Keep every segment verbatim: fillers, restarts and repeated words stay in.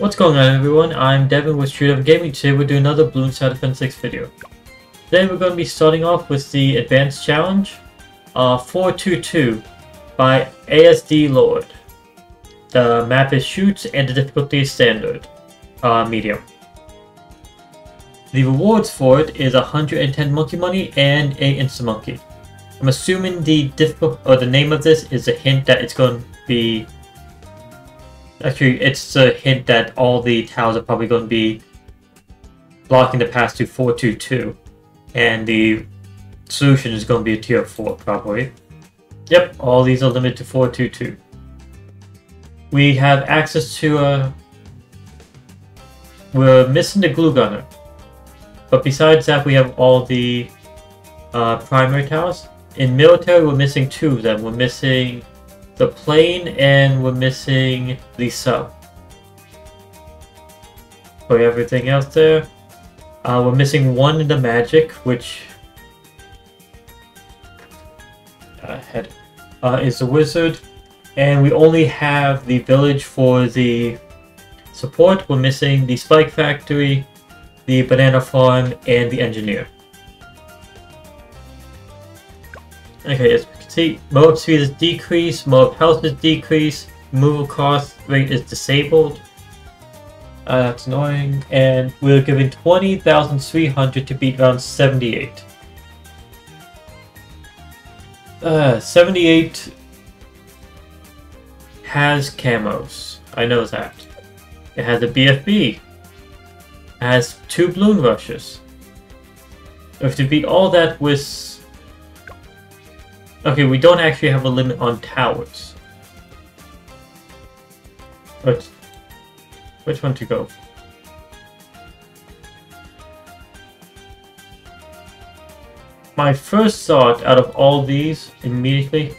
What's going on, everyone? I'm Devin with TrueDevinGaming. Today we're doing another Bloons T D six video. Today we're going to be starting off with the Advanced Challenge uh, four two two by A S D Lord. The map is Shoots and the difficulty is Standard, uh, Medium. The rewards for it is one hundred ten Monkey Money and eight Insta Monkey. I'm assuming the difficult or the name of this is a hint that it's going to be. Actually, it's a hint that all the towers are probably going to be blocking the pass to four two two, and the solution is going to be a tier four, probably. Yep, all these are limited to four two two. We have access to a... We're missing the glue gunner, but besides that, we have all the uh, primary towers. In military, we're missing two of them. We're missing the plane, and we're missing the sub. Put everything else there. Uh, we're missing one in the magic, which uh, head, uh, is the wizard, and we only have the village for the support. We're missing the spike factory, the banana farm, and the engineer. Okay, it's see, mob speed is decreased, mob health is decreased, removal cost rate is disabled. Uh, that's annoying. And we're given twenty thousand three hundred to beat round seventy-eight. Uh, seventy-eight has camos. I know that. It has a B F B. It has two balloon rushes. We have to beat all that with... Okay, we don't actually have a limit on towers. Which, which one to go? My first thought out of all these immediately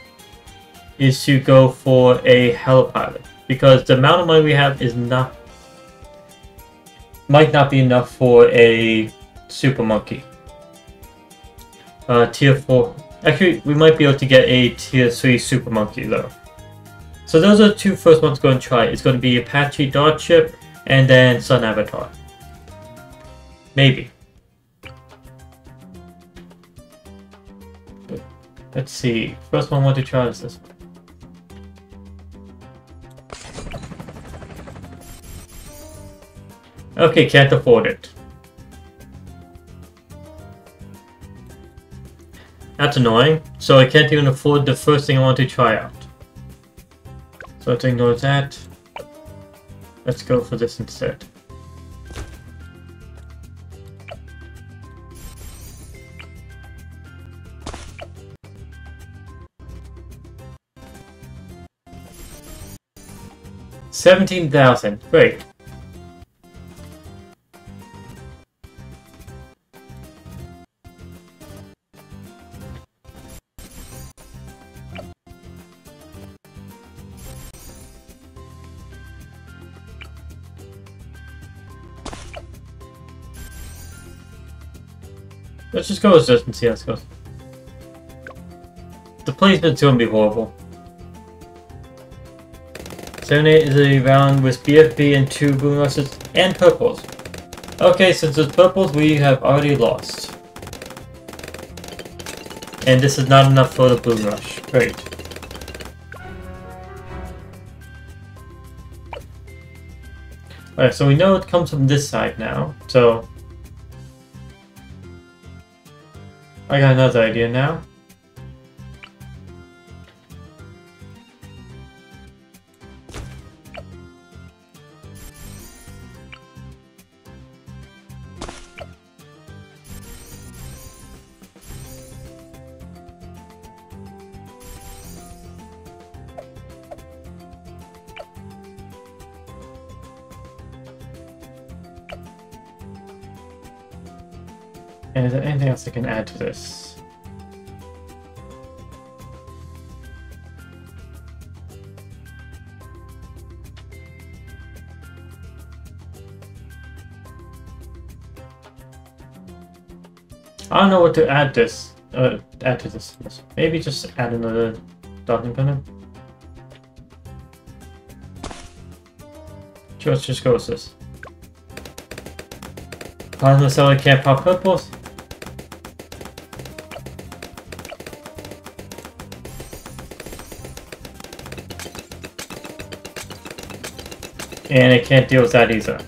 is to go for a helipilot, because the amount of money we have is not might not be enough for a super monkey. Uh, tier four. Actually, we might be able to get a tier three super monkey though. So those are the two first ones going to try. It's going to be Apache Dartling Gunner and then Sun Avatar. Maybe. Let's see. First one I want to try is this one. Okay, can't afford it. That's annoying, so I can't even afford the first thing I want to try out. So let's ignore that. Let's go for this instead. seventeen thousand, great. Let's just go with this and see how it goes. The placement's gonna be horrible. seventy-eight is a round with B F B and two boom rushes and purples. Okay, since it's purples, we have already lost. And this is not enough for the boom rush. Great. Alright, so we know it comes from this side now, so... I got another idea now. And is there anything else I can add to this? I don't know what to add this. Uh, add to this. Maybe just add another Dartling Gunner. George just goes this. Part of the cellar can't pop purples. And it can't deal with that either.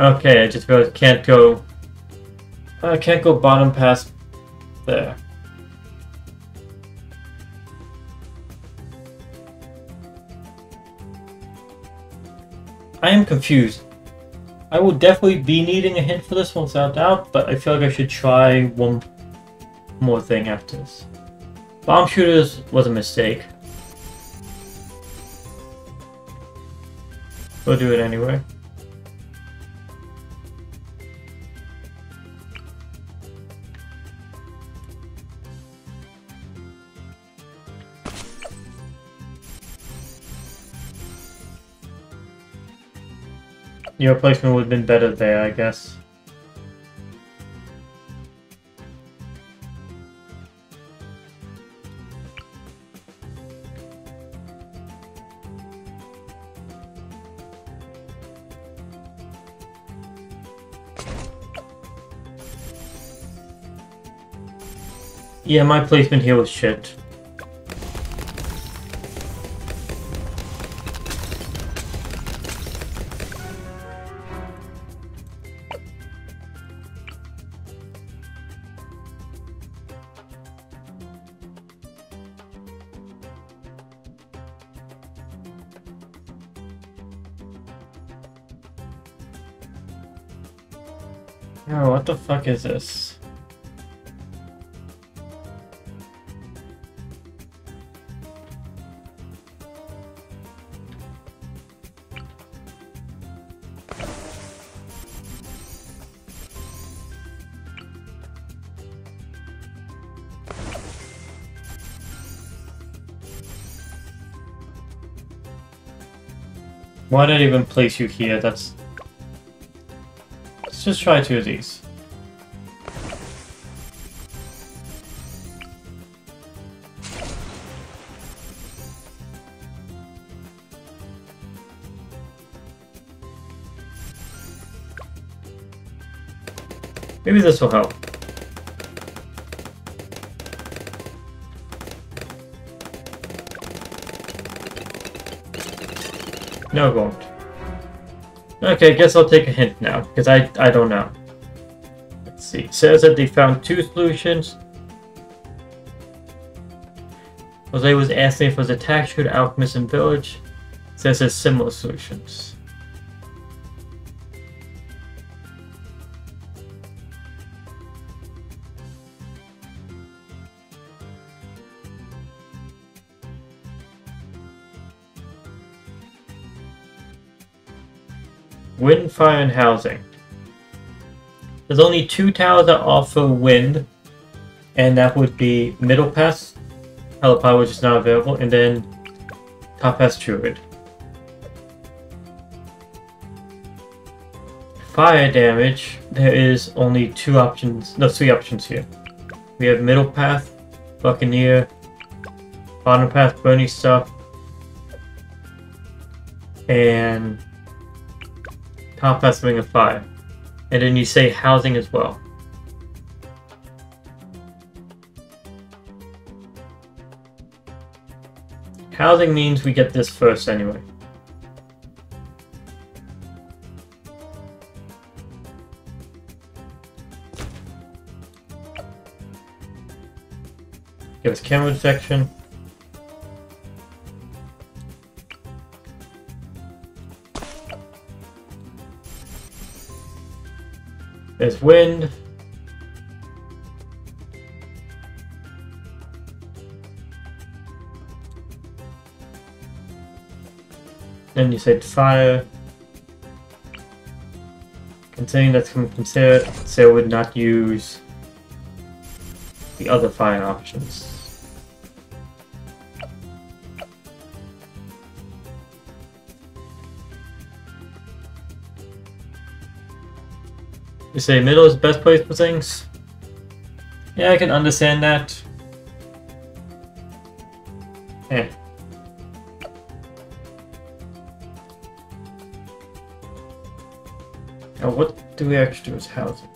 Okay, I just realized can't go. I uh, can't go bottom past there. I am confused. I will definitely be needing a hint for this one, without doubt, but I feel like I should try one more thing after this. Bomb shooters was a mistake. We'll do it anyway. Your placement would have been better there, I guess. Yeah, my placement here was shit. Oh, what the fuck is this? Why did I even place you here? That's... Let's just try two of these. Maybe this will help. No, it won't. Okay, I guess I'll take a hint now, because I, I don't know. Let's see. It says that they found two solutions. Jose was asked if it was attack, shoot, alchemist, and village. It says there's similar solutions. Wind, fire, and housing. There's only two towers that offer wind, and that would be Middle Pass, Helipod, which is not available, and then Top Pass Druid. Fire damage, there is only two options, no, three options here. We have Middle Path, Buccaneer, Bottom Path, Burning Stuff, and Top Pass Ring of Fire. And then you say housing as well. Housing means we get this first anyway. Give us camera detection. There's wind. Then you said fire. Considering that's coming from Sarah, Sarah would not use the other fire options. You say middle is the best place for things? Yeah, I can understand that. Eh. Now what do we actually do with housing?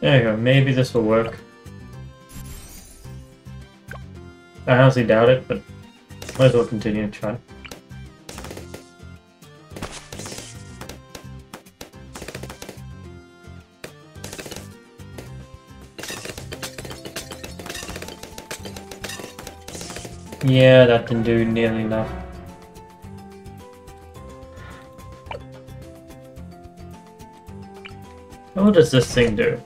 There you go, maybe this will work. I honestly doubt it, but might as well continue to try. Yeah, that didn't do nearly enough. What does this thing do?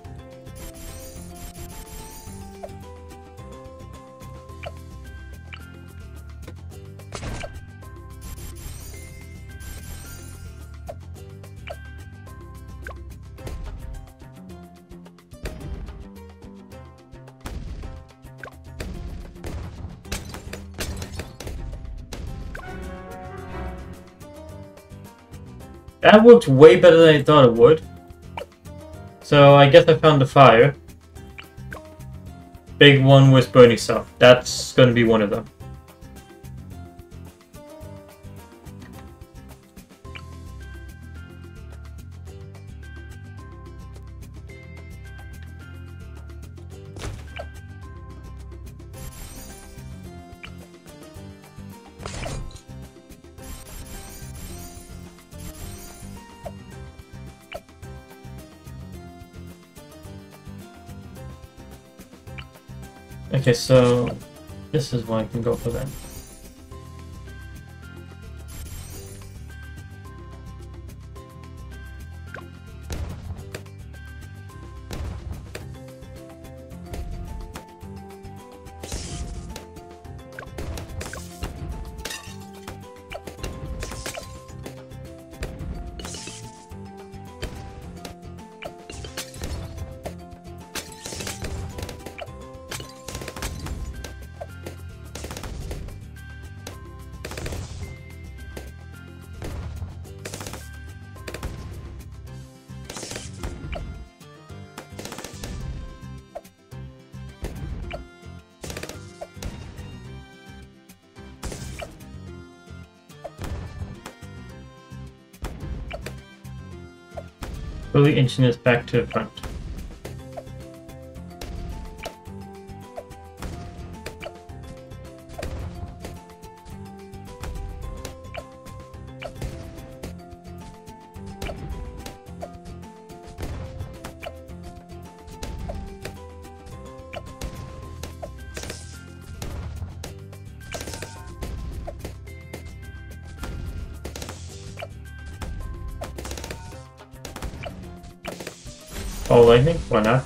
That worked way better than I thought it would. So I guess I found the fire. Big one with burning stuff. That's gonna be one of them. Okay, so this is why I can go for that. Really inching this back to the front. Oh, lightning? Why not?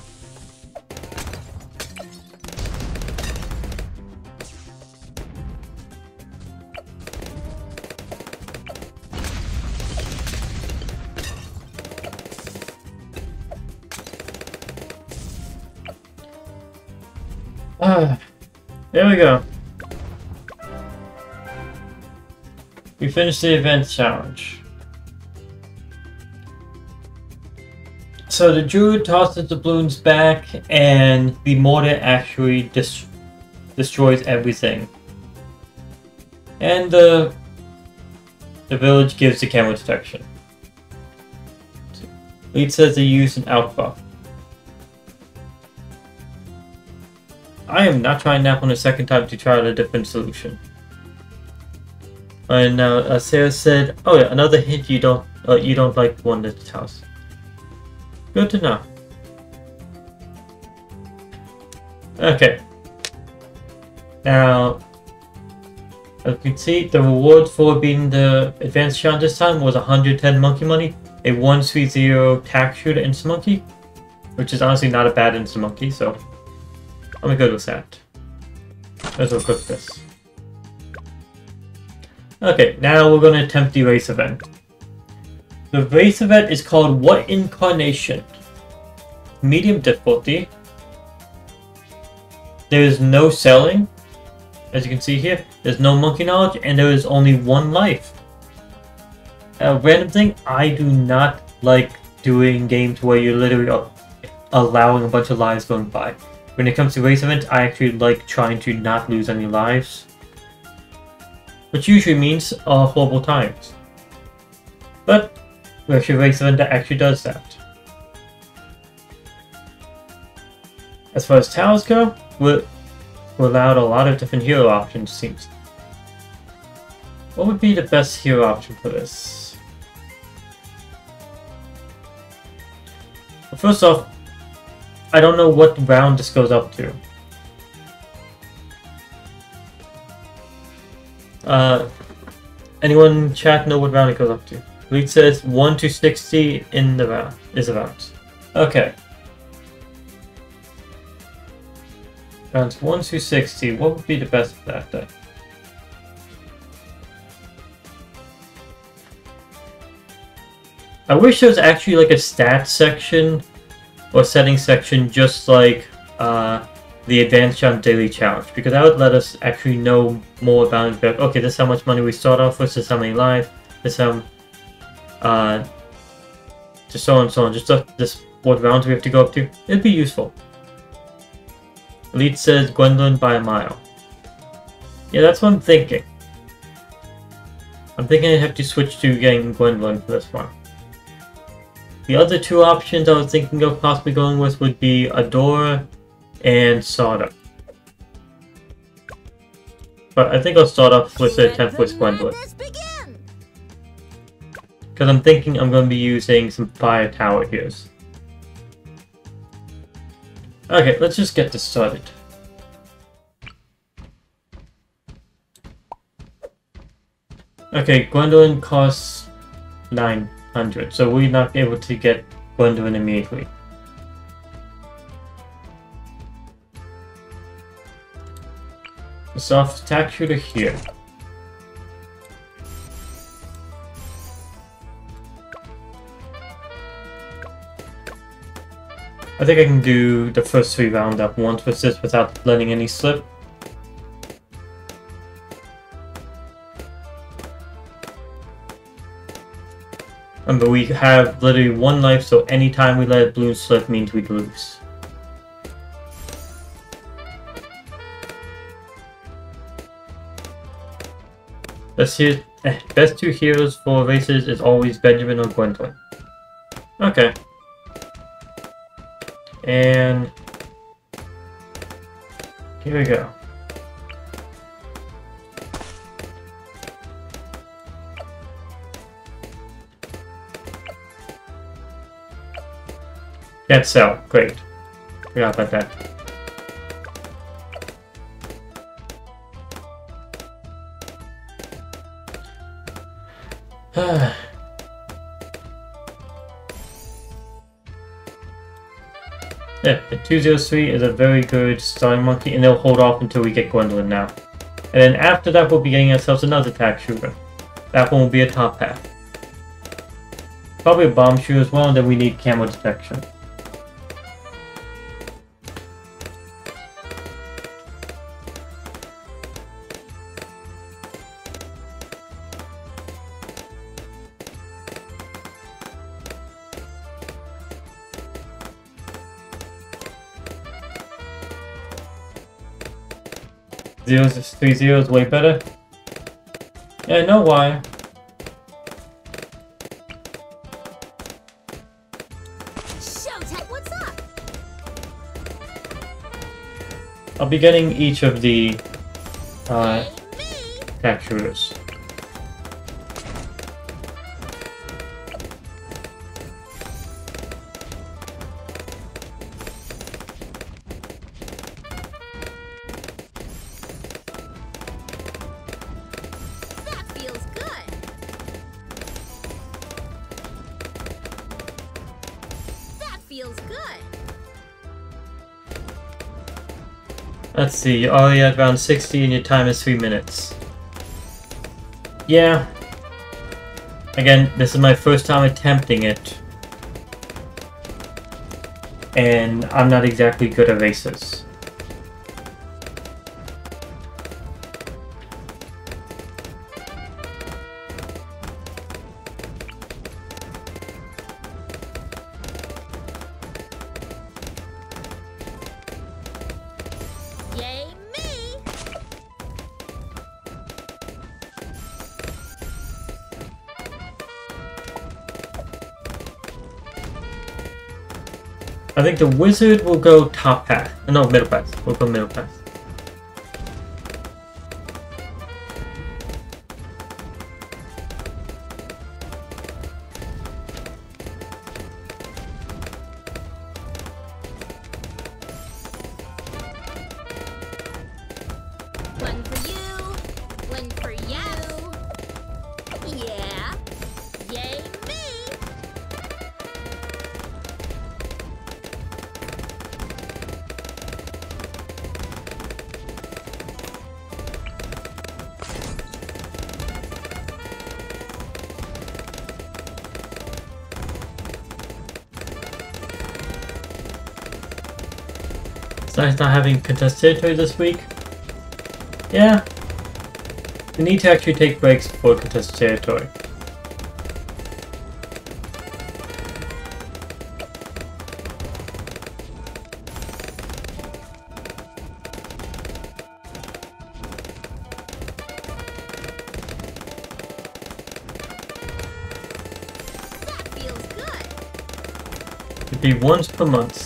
Ah, there we go. We finished the event challenge. So the Druid tosses the balloons back, and the mortar actually dis destroys everything. And the the village gives the camera detection. Lead says they use an alpha. I am not trying that one a second time to try out a different solution. And now uh, Sarah said, "Oh yeah, another hint. You don't uh, you don't like the one at the house." Good to know. Okay. Now, as you can see, the reward for beating the advanced challenge this time was one hundred ten monkey money, a one three zero tax shooter instant monkey, Which is honestly not a bad instant monkey, so I'm good with that. Let's equip this. Okay, now we're going to attempt the race event. The race event is called What In Carnation? Medium difficulty. There is no selling, as you can see here. There's no monkey knowledge, and there is only one life. A random thing, I do not like doing games where you're literally allowing a bunch of lives going by. When it comes to race events, I actually like trying to not lose any lives. Which usually means uh, horrible times. But we actually have a race event that actually does that. As far as towers go, we're, we're allowed a lot of different hero options, seems. What would be the best hero option for this? Well, first off, I don't know what round this goes up to. Uh, anyone in chat know what round it goes up to? Lead says one to sixty in the round is a round. Okay. Rounds one to sixty, what would be the best for that day? I wish there was actually like a stats section or setting section just like uh, the Advanced Round Daily Challenge, because that would let us actually know more about it. But, okay, this is how much money we start off with, this is how many lives, this is how uh, just so and so on, just this what rounds we have to go up to. It'd be useful. Elite says Gwendolin by a mile. Yeah, that's what I'm thinking. I'm thinking I have to switch to getting Gwendolin for this one. The other two options I was thinking of possibly going with would be Adora and Soda. But I think I'll start off with the attempt with Gwendolin. Because I'm thinking I'm going to be using some fire tower here. Okay, let's just get this started. Okay, Gwendolin costs nine hundred, so we're not able to get Gwendolin immediately. The soft attack shooter here. I think I can do the first three rounds at once with this without letting any slip. Remember, we have literally one life, so anytime we let a blue slip means we lose. Best, here, best two heroes for races is always Benjamin or Gwendolin. Okay. And here we go. Can't sell. Great. Forgot about that. Yeah, the two zero three is a very good starting monkey, and they'll hold off until we get Gwendolin now. And then after that, we'll be getting ourselves another attack shooter. That one will be a top half. Probably a bomb shooter as well, and then we need camo detection. Zeros, three zeros, way better. Yeah, I know why. Showtime, what's up? I'll be getting each of the uh, attack shooters. Feels good. Let's see, you're already at round sixty and your time is three minutes. Yeah. Again, this is my first time attempting it. And I'm not exactly good at races. I think the wizard will go top path. No, middle path. We'll go middle path. One for you. One for you. Yeah. Yay me. Nice not having contested territory this week. Yeah. We need to actually take breaks for contested territory. That feels good. It'd be once per month.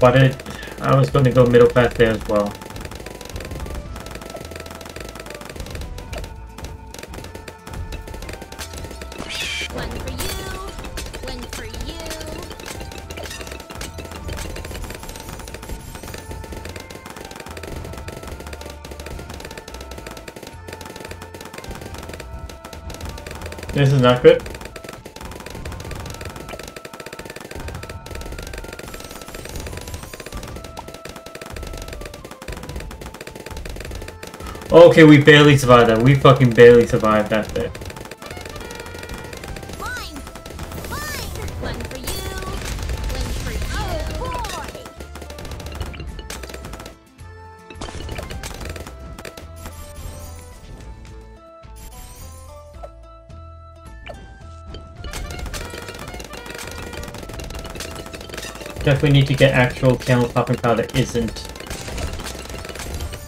But it, I was going to go middle path there as well. One for you, one for you. This is not good. Okay, we barely survived that. We fucking barely survived that bit. Mine. Mine. One for you. One for you. Oh, boy. Definitely need to get actual camel popping powder isn't,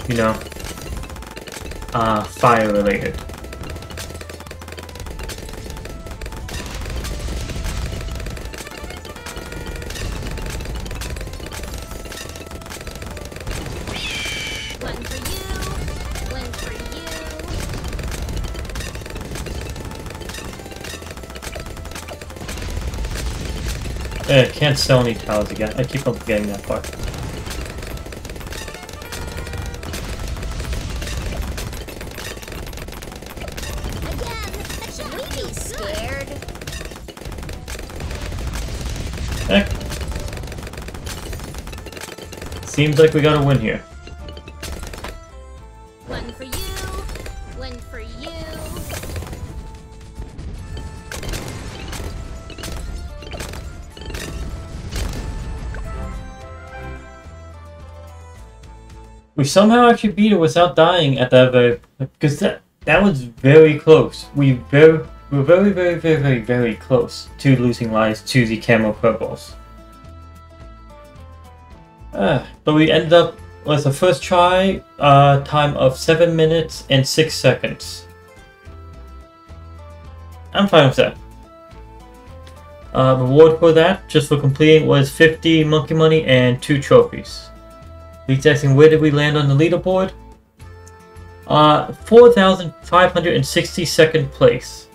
you know, Uh, fire related. One for you, one for you. Eh, can't sell any towers again. I keep on forgetting that part. Seems like we got a win here. One for you, one for you. We somehow actually beat it without dying at that very, because that that was very close. We very we were very very very very very close to losing lives to the camo purples. Uh, but we ended up with the first try uh, time of seven minutes and six seconds. I'm fine with that. Uh, reward for that, just for completing, was fifty monkey money and two trophies. Leeds asking, where did we land on the leaderboard? Uh, four thousand five hundred sixty-second place.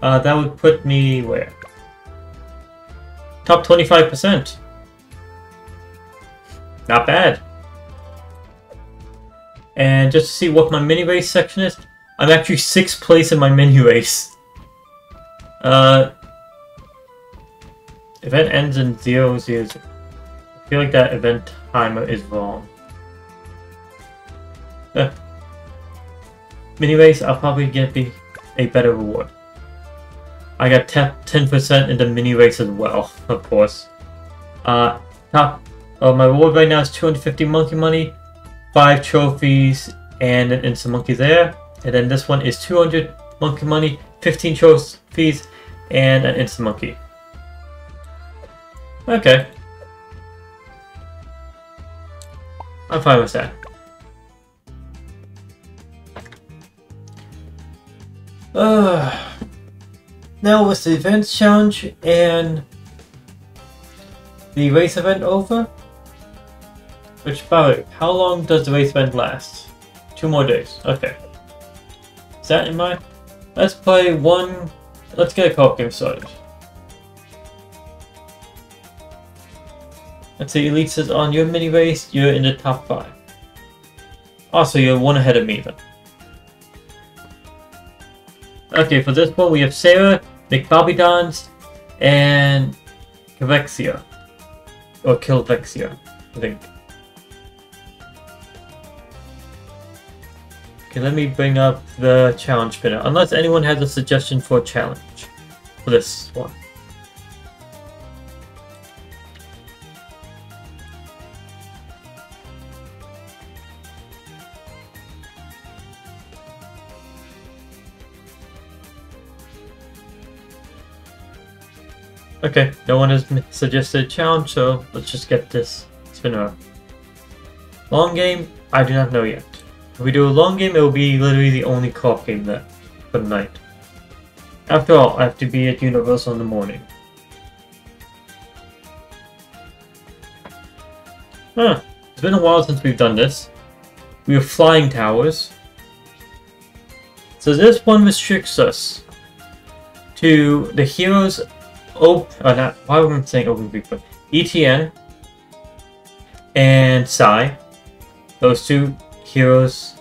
Uh, that would put me where? Top twenty-five percent. Not bad. And just to see what my mini race section is, I'm actually sixth place in my mini race. Uh, event ends in zero zero. I feel like that event timer is wrong. Eh. Mini race, I'll probably get the, a better reward. I got top ten percent in the mini race as well, of course. Uh, top of my reward right now is two hundred fifty monkey money, five trophies, and an instant monkey there. And then this one is two hundred monkey money, fifteen trophies, and an instant monkey. Okay. I'm fine with that. Uh, now with the events challenge and the race event over. Which, by the way, how long does the race event last? Two more days. Okay. Is that in mind? Let's play one. Let's get a co-op game started. Let's see, Elite says on your mini race, you're in the top five. Also, you're one ahead of me then. Okay, for this one, we have Sarah, McBobby Dons, and Kovexia. Or Kilvexia, I think. Okay, let me bring up the challenge spinner, unless anyone has a suggestion for a challenge for this one. Okay, no one has suggested a challenge, so let's just get this spinner up. Long game, I do not know yet. If we do a long game, it will be literally the only co-op game there for the night. After all, I have to be at Universal in the morning. Huh. It's been a while since we've done this. We have flying towers. So this one restricts us to the heroes op or not why am I saying open group, but E T N and Psi. Those two heroes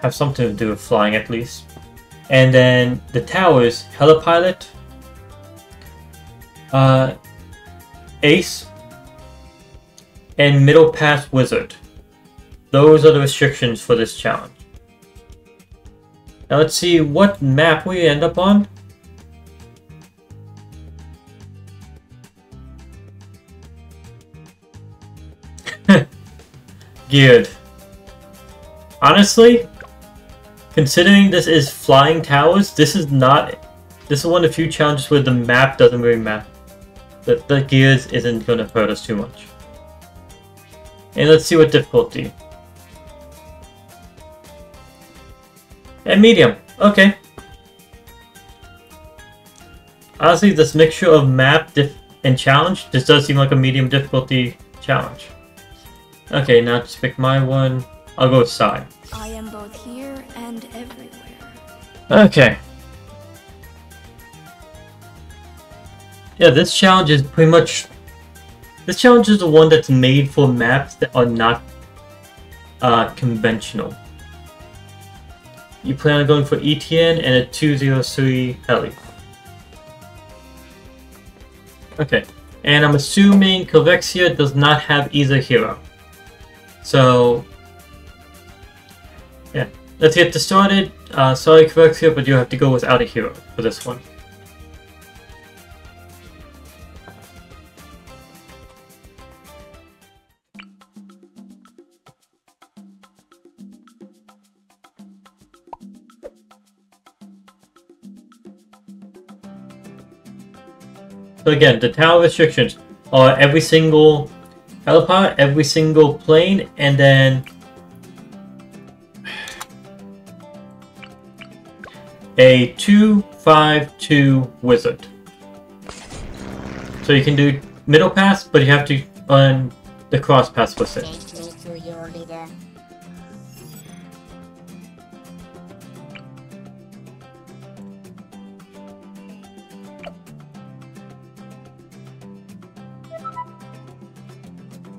have something to do with flying, at least. And then the towers, Helipilot, uh, Ace, and Middle Pass Wizard. Those are the restrictions for this challenge. Now let's see what map we end up on. Geared. Honestly, considering this is flying towers, this is not. This is one of the few challenges where the map doesn't really matter. That the gears isn't going to hurt us too much. And let's see what difficulty. And medium. Okay. Honestly, this mixture of map diff and challenge, this does seem like a medium difficulty challenge. Okay, now just pick my one. I'll go with Psi. I am both here and everywhere. Okay. Yeah, this challenge is pretty much... This challenge is the one that's made for maps that are not uh, conventional. You plan on going for E T N and a two zero three heli. Okay. And I'm assuming Kovexia does not have either hero. So... yeah, let's get this started. Uh, sorry, Kovexia, but you have to go without a hero for this one. So again, the tower restrictions are every single helipod, every single plane, and then a two five two wizard. So you can do middle pass, but you have to on the cross pass with it.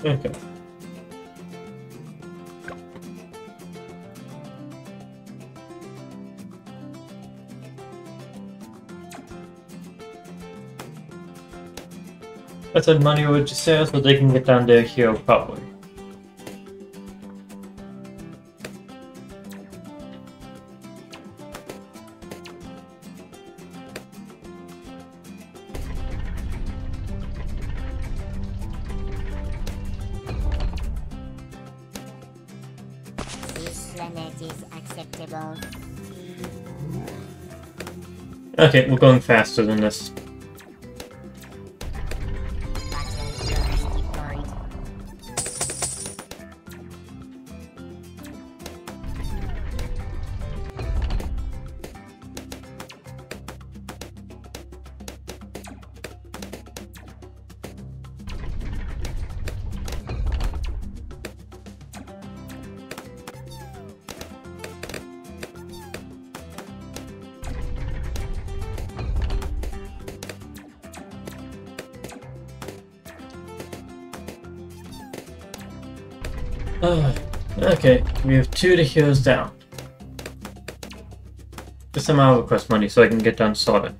Okay. That's what money would just say, so they can get down there here probably. Okay, we're going faster than this. Okay, we have two to heroes down. Just somehow request money so I can get down Soda.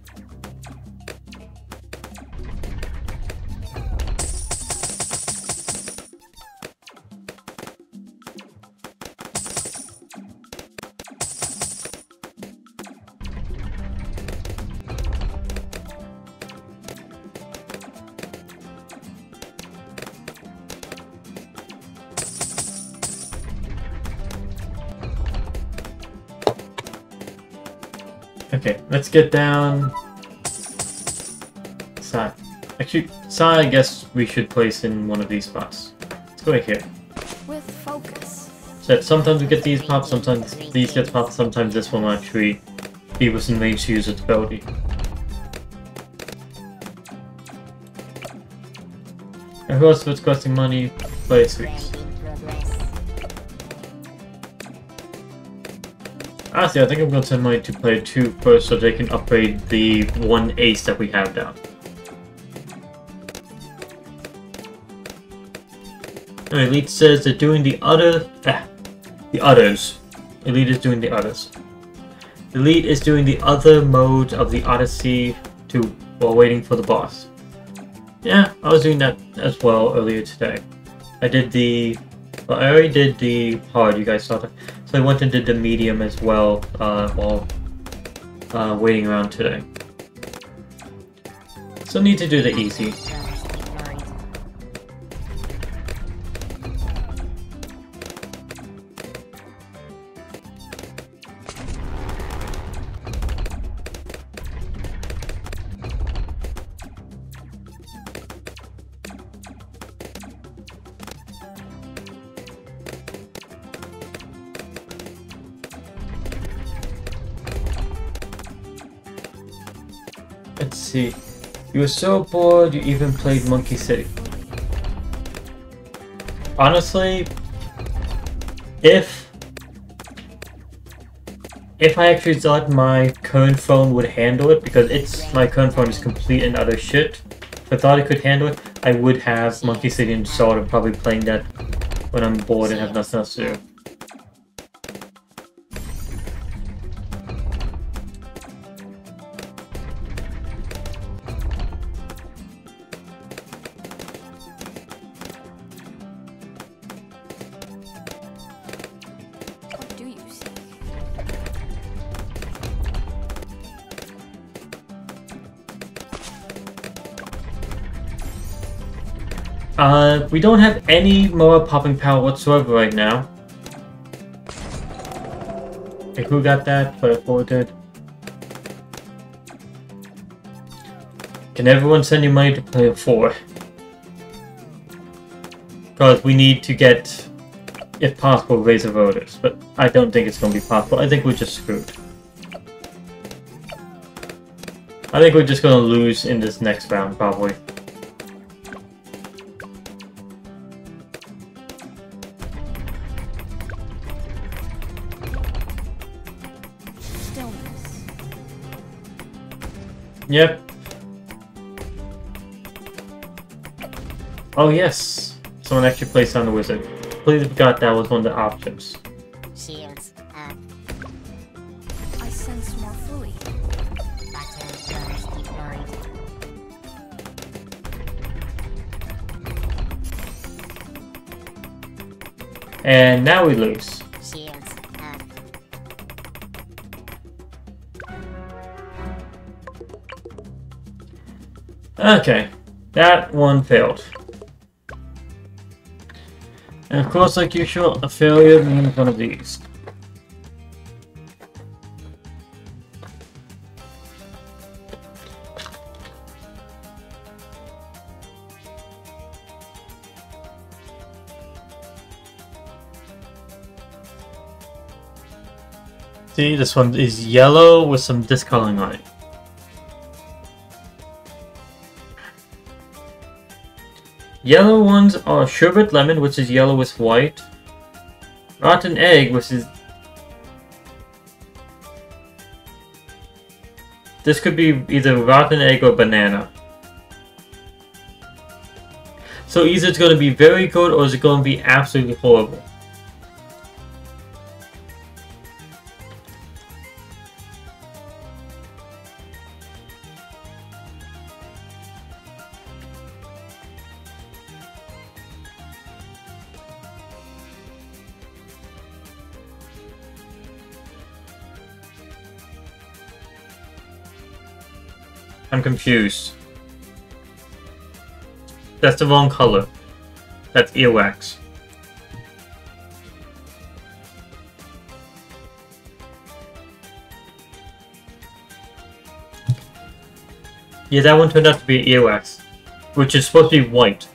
Let's get down Psi. Actually, Psi, I guess we should place in one of these spots. Let's go right here. With focus. So that sometimes we get these pops, sometimes these get popped, sometimes this one will actually be within range to use its ability. And who else was costing money? Play sweeps. Honestly, I think I'm going to send money to player two first so they can upgrade the one ace that we have down. And Elite says they're doing the other... Ah, the others. Elite is doing the others. Elite is doing the other mode of the Odyssey to while waiting for the boss. Yeah, I was doing that as well earlier today. I did the... Well, I already did the hard, you guys saw that. So I went and did the medium as well uh, while uh, waiting around today. So need to do the easy. Let's see. You were so bored you even played Monkey City. Honestly, if if I actually thought my current phone would handle it, because it's my current phone is complete and utter shit. If I thought it could handle it, I would have Monkey City installed and probably playing that when I'm bored and have nothing else to do. Uh, we don't have any more popping power whatsoever right now. Like, who got that? But I did. Can everyone send you money to player four? Because we need to get, if possible, Razor Voters. But I don't think it's going to be possible. I think we're just screwed. I think we're just gonna lose in this next round, probably. Stillness. Yep. Oh yes, someone actually played Sound the Wizard. Completely forgot that was one of the options. Shields up. I sense more fluid. And now we lose. Shields up. Okay, that one failed. And of course, like usual, a failure means one of these. See, this one is yellow with some discoloring on it. Yellow ones are sherbet lemon, which is yellow with white. Rotten egg, which is... This could be either rotten egg or banana. So either it's going to be very good or is it going to be absolutely horrible. I'm confused. That's the wrong color. That's earwax. Yeah, that one turned out to be earwax, which is supposed to be white.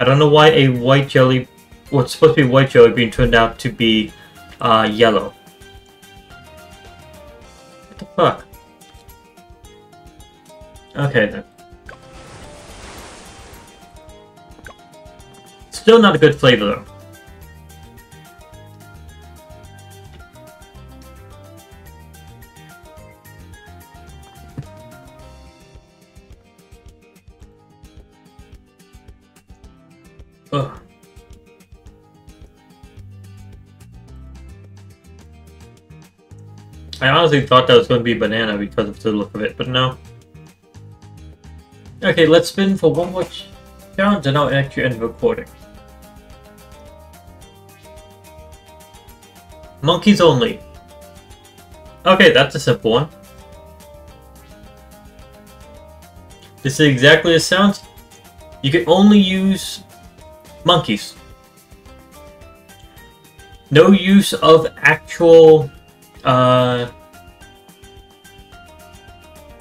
I don't know why a white jelly, what's supposed to be white jelly bean turned out to be uh, yellow. What the fuck? Okay then. Still not a good flavor though. Ugh. I honestly thought that was going to be banana because of the look of it, but no. Okay, let's spin for one more round and I'll actually end recording. Monkeys only. Okay, that's a simple one. This is exactly as it sounds. You can only use monkeys. No use of actual... Uh,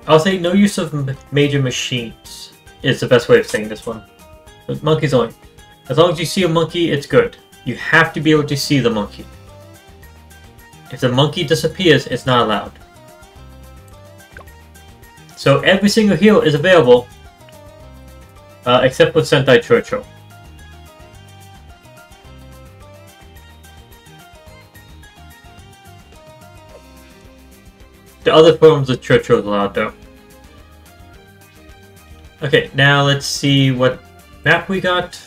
I'll say no use of major machines is the best way of saying this one. But monkeys only. As long as you see a monkey, it's good. You have to be able to see the monkey. If the monkey disappears, it's not allowed. So every single hero is available, uh, except for Sentai Churchill. The other forms of Churchill is allowed though. Okay, now let's see what map we got.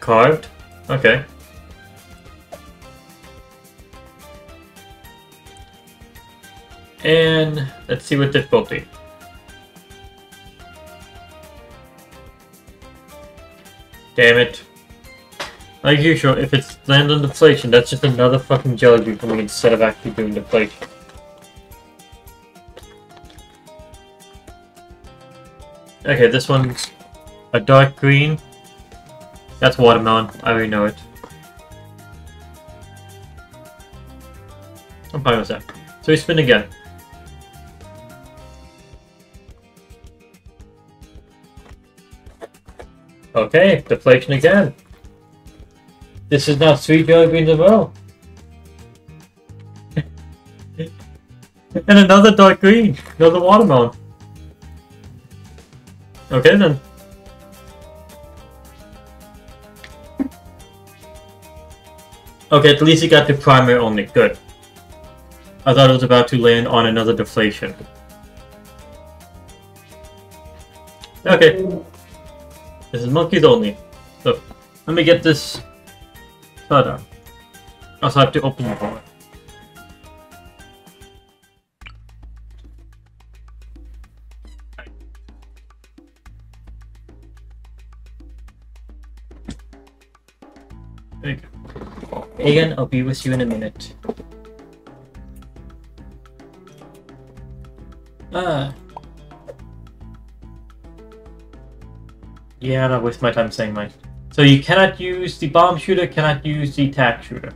Carved? Okay. And let's see what difficulty. Damn it. Like usual, if it's land on deflation, that's just another fucking jelly bean coming instead of actually doing deflation. Okay, this one's a dark green. That's watermelon. I already know it. I'm fine with that. So we spin again. Okay, deflation again. This is now three jelly beans in a row. And another dark green. Another watermelon. Okay then. Okay, at least you got the primary only. Good. I thought it was about to land on another deflation. Okay. This is monkeys only. So, let me get this Soda. I also have to open the door. There you go. Aiden, I'll be with you in a minute. Ah. Yeah, I waste my time saying mine. So you cannot use the bomb shooter, cannot use the tack shooter.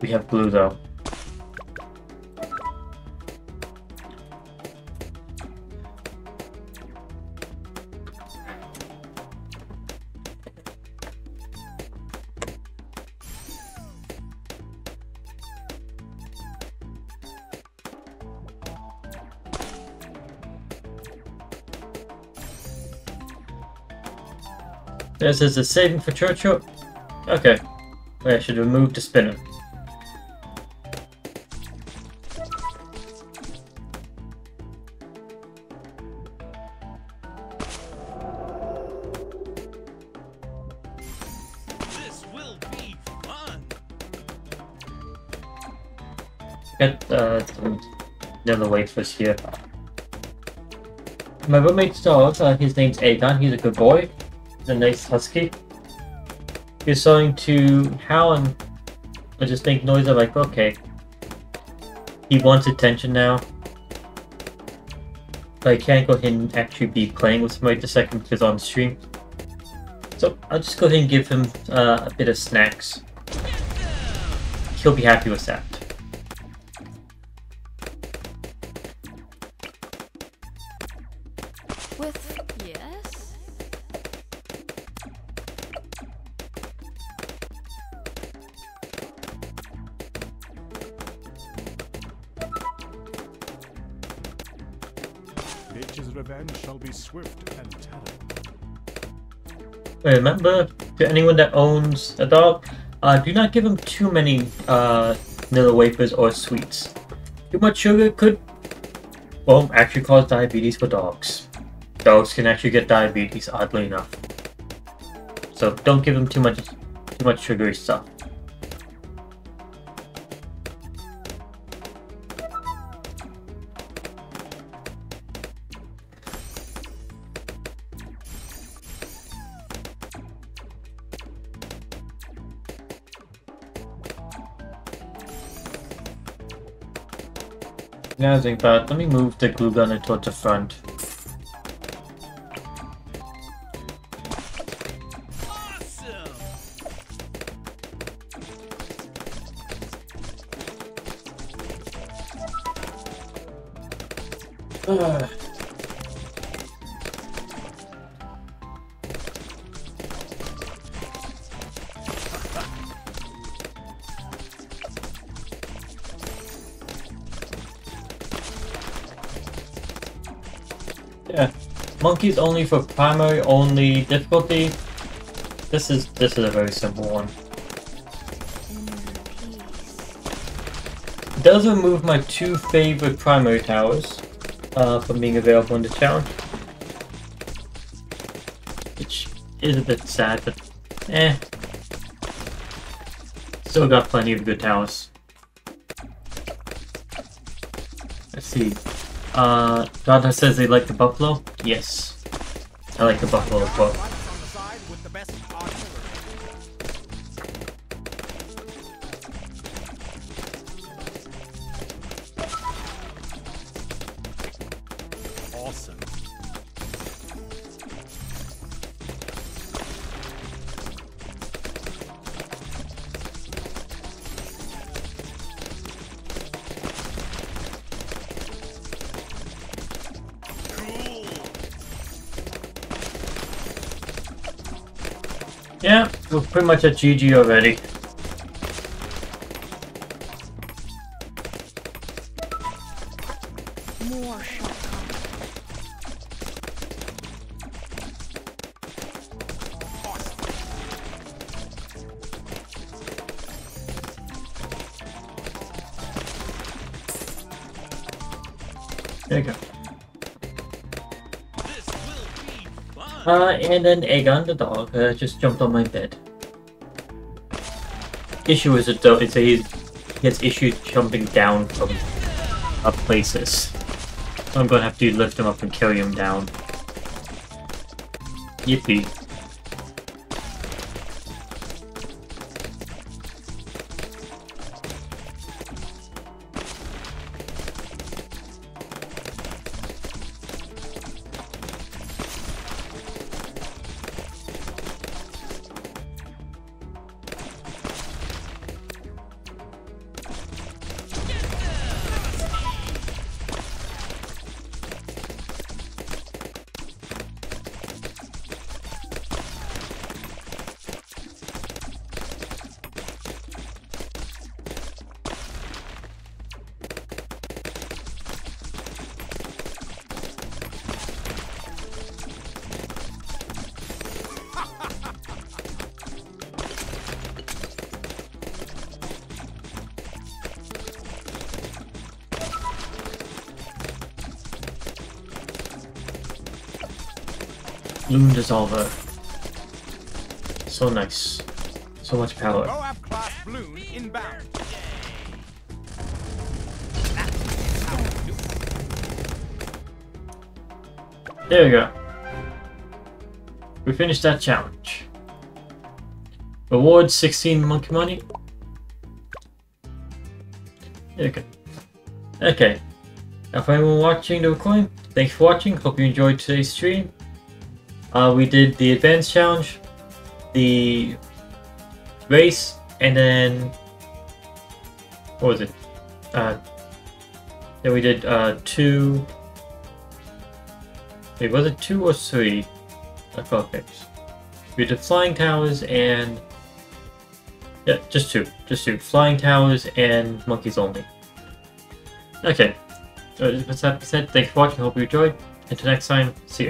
We have blue though. This is a saving for Churchill. Okay. Wait, I should remove the spinner. This will be fun. Get uh, the other waitress here. My roommate's dog, uh, his name's Aiden, he's a good boy. A nice husky. He's starting to howl and I just make noise. I'm like, okay, he wants attention now. But I can't go ahead and actually be playing with him right this second because on stream. So I'll just go ahead and give him uh, a bit of snacks. He'll be happy with that. Remember, to anyone that owns a dog, uh, do not give them too many uh, vanilla wafers or sweets. Too much sugar could, well, actually cause diabetes for dogs. Dogs can actually get diabetes, oddly enough. So don't give them too much, too much sugary stuff. But let me move the glue gunner towards the front. Awesome. Uh. Monkeys only for primary only difficulty. This is this is a very simple one. It does remove my two favorite primary towers uh, from being available in the challenge, which is a bit sad, but eh. Still got plenty of good towers. Let's see. Uh, Dada says they like the buffalo. Yes, I like the buffalo as well. Awesome. Yeah, we're pretty much at G G already. And then Aegon the dog uh, just jumped on my bed. Issue is a dog, it's a, he gets issues jumping down from uh, places. So I'm gonna have to lift him up and carry him down. Yippee. Bloon Dissolver. So nice. So much power. O A F class Bloon inbound. There we go. We finished that challenge. Reward sixteen monkey money. There we go. Okay. Now for anyone watching the recording, thanks for watching. Hope you enjoyed today's stream. Uh, we did the advanced challenge, the race, and then what was it? Uh, then we did uh, two. Wait, was it two or three? I forgot. We did flying towers and yeah, just two, just two flying towers and monkeys only. Okay, so that's that said. Thanks for watching. Hope you enjoyed. Until next time, see ya.